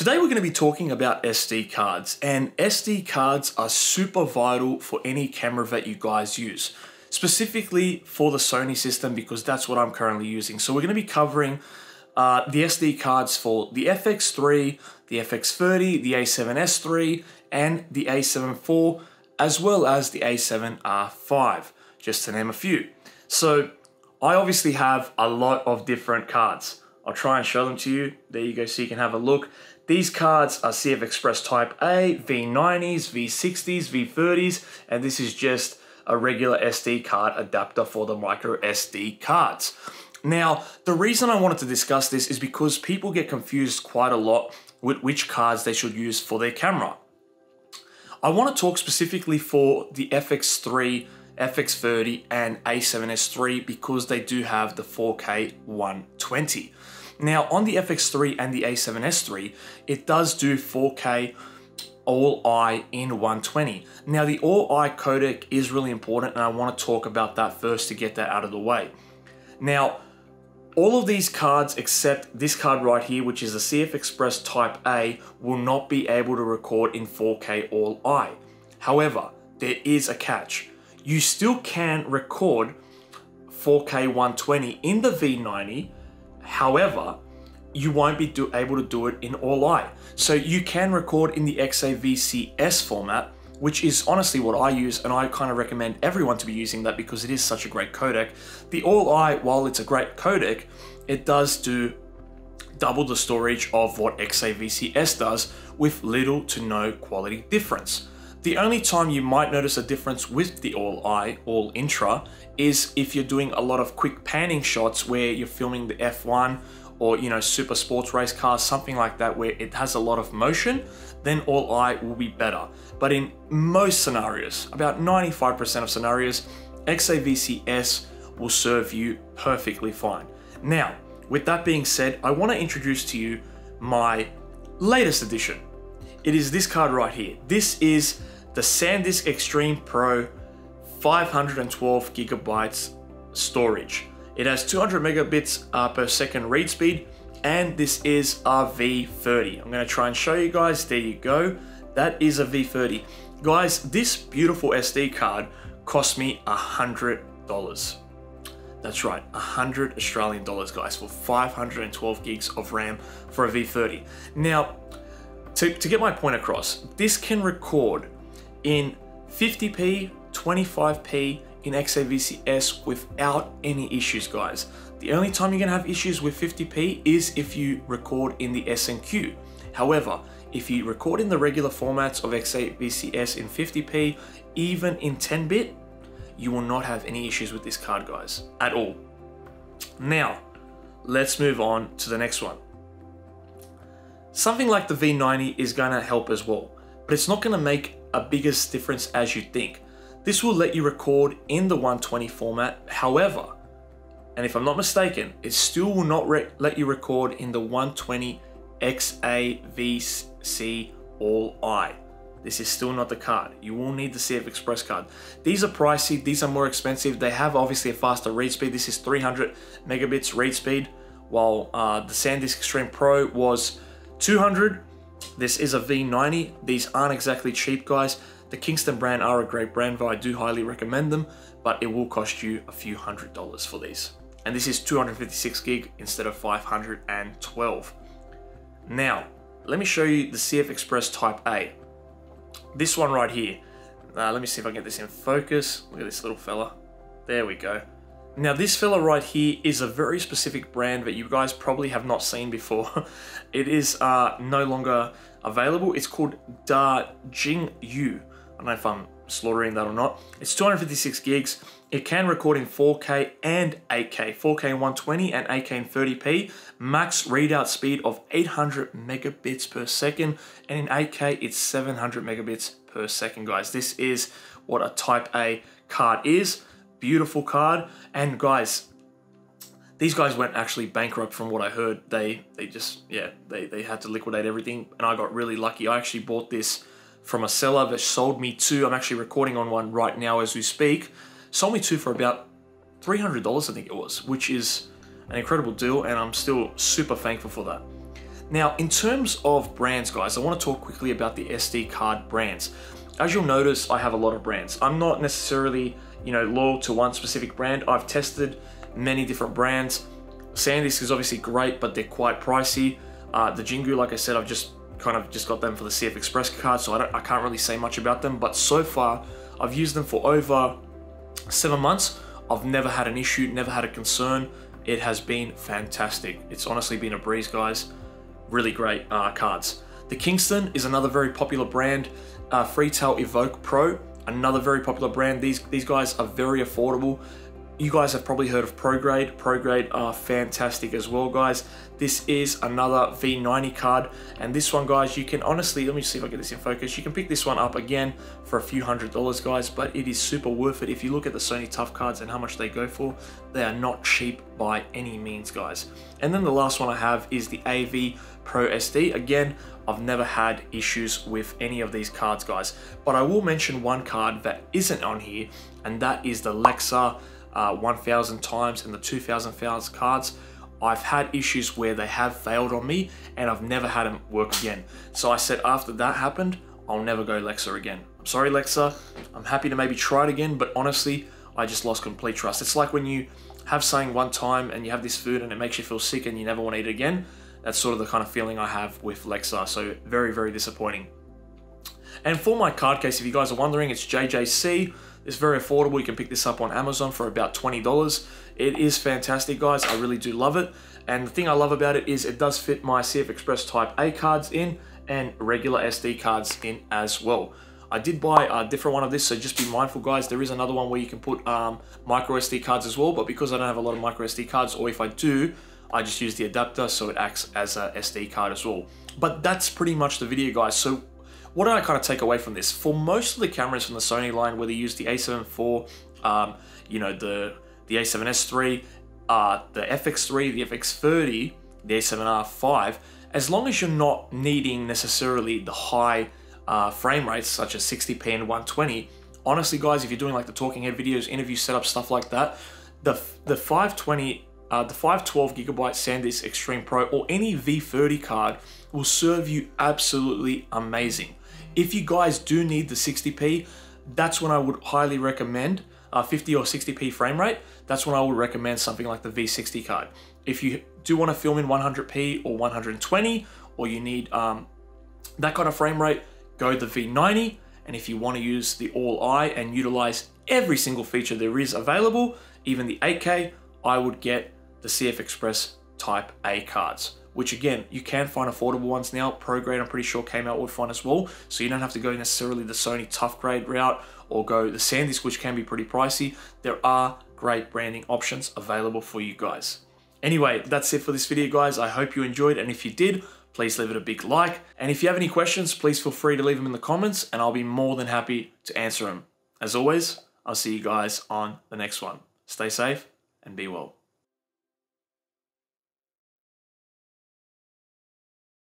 Today we're going to be talking about SD cards, and SD cards are super vital for any camera that you guys use, specifically for the Sony system because that's what I'm currently using. So we're going to be covering the SD cards for the FX3, the FX30, the A7S3, and the A7IV, as well as the A7R5, just to name a few. So I obviously have a lot of different cards. I'll try and show them to you. There you go, so you can have a look. These cards are CFexpress Type A, V90s, V60s, V30s, and this is just a regular SD card adapter for the micro SD cards. Now, the reason I wanted to discuss this is because people get confused quite a lot with which cards they should use for their camera. I want to talk specifically for the FX3, FX30 and A7S3 because they do have the 4K 120. Now on the FX3 and the A7S3, it does do 4K All-Eye in 120. Now the All-Eye codec is really important and I want to talk about that first to get that out of the way. Now all of these cards except this card right here, which is the CFexpress Type A, will not be able to record in 4K All-Eye. However, there is a catch. You still can record 4K 120 in the V90, however, you won't be able to do it in All-Eye. So you can record in the XAVC-S format, which is honestly what I use, and I kind of recommend everyone to be using that because it is such a great codec. The All-Eye, while it's a great codec, it does do double the storage of what XAVC-S does with little to no quality difference. The only time you might notice a difference with the All-Eye, All-Intra, is if you're doing a lot of quick panning shots where you're filming the F1 or, you know, super sports race cars, something like that where it has a lot of motion, then All-Eye will be better. But in most scenarios, about 95% of scenarios, XAVC-S will serve you perfectly fine. Now, with that being said, I want to introduce to you my latest edition. It is this card right here. This is the SanDisk Extreme Pro 512 gigabytes storage. It has 200 megabits per second read speed, and this is RV30. I'm gonna try and show you guys, there you go. That is a V30. Guys, this beautiful SD card cost me $100. That's right, 100 Australian dollars, guys, for 512 gigs of RAM for a V30. Now, to get my point across, this can record in 50p, 25p in XAVC-S without any issues, guys. The only time you're gonna have issues with 50p is if you record in the SNQ. However, if you record in the regular formats of XAVC-S in 50p, even in 10-bit, you will not have any issues with this card, guys, at all. Now, let's move on to the next one. Something like the V90 is going to help as well, but it's not going to make a biggest difference as you think. This will let you record in the 120 format, however, and if I'm not mistaken, it still will not let you record in the 120 XAVC All-Eye. This is still not the card. You will need the CFexpress card. These are pricey, these are more expensive. They have obviously a faster read speed. This is 300 megabits read speed, while the SanDisk Extreme Pro was 200, this is a V90. These aren't exactly cheap, guys. The Kingston brand are a great brand, but I do highly recommend them, but it will cost you a few $100s for these. And this is 256 gig instead of 512. Now, let me show you the CFexpress Type A. This one right here. Let me see if I can get this in focus. Look at this little fella. There we go. Now this fella right here is a very specific brand that you guys probably have not seen before. It is no longer available. It's called Da Jing Yu. I don't know if I'm slaughtering that or not. It's 256 gigs. It can record in 4K and 8K, 4K 120 and 8K and 30p. Max readout speed of 800 megabits per second. And in 8K, it's 700 megabits per second, guys. This is what a Type A card is. Beautiful card, and guys, these guys went actually bankrupt from what I heard. They just, yeah, they had to liquidate everything, and I got really lucky. I actually bought this from a seller that sold me two. I'm actually recording on one right now as we speak. Sold me two for about $300, I think it was, which is an incredible deal, and I'm still super thankful for that. Now, in terms of brands, guys, I want to talk quickly about the SD card brands. As you'll notice, I have a lot of brands. I'm not necessarily, you know, loyal to one specific brand. I've tested many different brands. SanDisk is obviously great, but they're quite pricey. Da Jing Yu, like I said, I've just got them for the CFexpress card, so I can't really say much about them. But so far, I've used them for over 7 months. I've never had an issue, never had a concern. It has been fantastic. It's honestly been a breeze, guys. Really great cards. The Kingston is another very popular brand. FreeTail Evoke Pro, another very popular brand. These guys are very affordable. You guys have probably heard of Prograde. Prograde are fantastic as well, guys. This is another V90 card, and this one, guys, you can honestly, let me see if I get this in focus. You can pick this one up again for a few $100s, guys, but it is super worth it. If you look at the Sony Tough cards and how much they go for, they are not cheap by any means, guys. And then the last one I have is the AV Pro SD. Again, I've never had issues with any of these cards, guys, but I will mention one card that isn't on here, and that is the Lexar 1000 times and the 2000 cards. I've had issues where they have failed on me, and I've never had them work again. So I said after that happened, I'll never go Lexar again. I'm sorry, Lexar. I'm happy to maybe try it again, but honestly, I just lost complete trust. It's like when you have something one time and you have this food and it makes you feel sick and you never want to eat it again. That's sort of the kind of feeling I have with Lexar. So very, very disappointing. And for my card case, if you guys are wondering, it's JJC. It's very affordable. You can pick this up on Amazon for about $20. It is fantastic, guys. I really do love it. And the thing I love about it is it does fit my CFexpress Type A cards in and regular SD cards in as well. I did buy a different one of this, so just be mindful, guys. There is another one where you can put micro SD cards as well, but because I don't have a lot of micro SD cards, or if I do, I just use the adapter, so it acts as a SD card as well. But that's pretty much the video, guys. So what did I kind of take away from this? For most of the cameras from the Sony line, whether you use the A7 IV, the A7S3, the FX3, the FX30, the A7R5, as long as you're not needing necessarily the high frame rates, such as 60p and 120, honestly, guys, if you're doing like the talking head videos, interview setup, stuff like that, the 512GB SanDisk Extreme Pro or any V30 card will serve you absolutely amazing. If you guys do need the 60p, that's when I would highly recommend 50 or 60p frame rate. That's when I would recommend something like the V60 card. If you do want to film in 100p or 120, or you need that kind of frame rate, go the V90. And if you want to use the all-eye and utilize every single feature there is available, even the 8K, I would get the CFexpress Type A cards, which again, you can find affordable ones now. Prograde, I'm pretty sure, came out with one as well. So you don't have to go necessarily the Sony Tough Grade route or go the SanDisk, which can be pretty pricey. There are great branding options available for you guys. Anyway, that's it for this video, guys. I hope you enjoyed. And if you did, please leave it a big like. And if you have any questions, please feel free to leave them in the comments and I'll be more than happy to answer them. As always, I'll see you guys on the next one. Stay safe and be well.